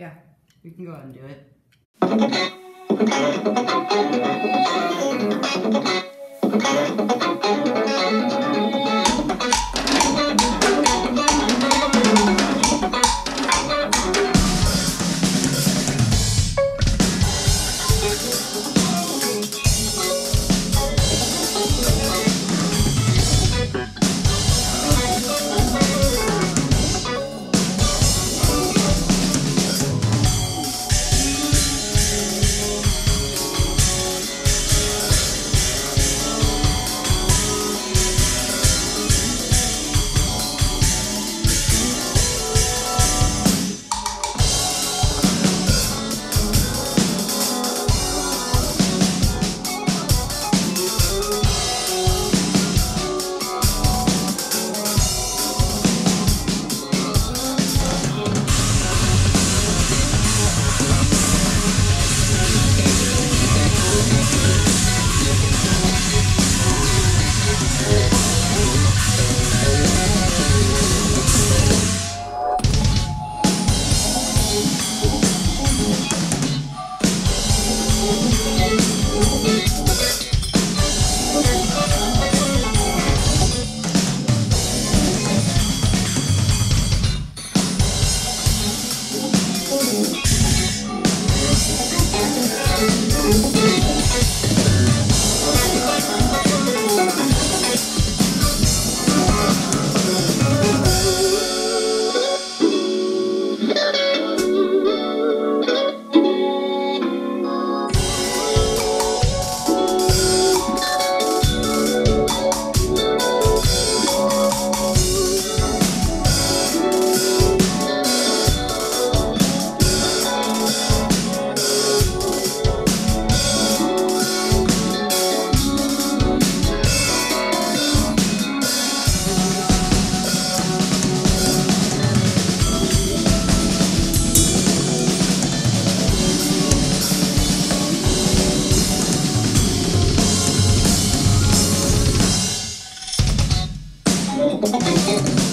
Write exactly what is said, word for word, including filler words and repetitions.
Yeah, you can go ahead and do it.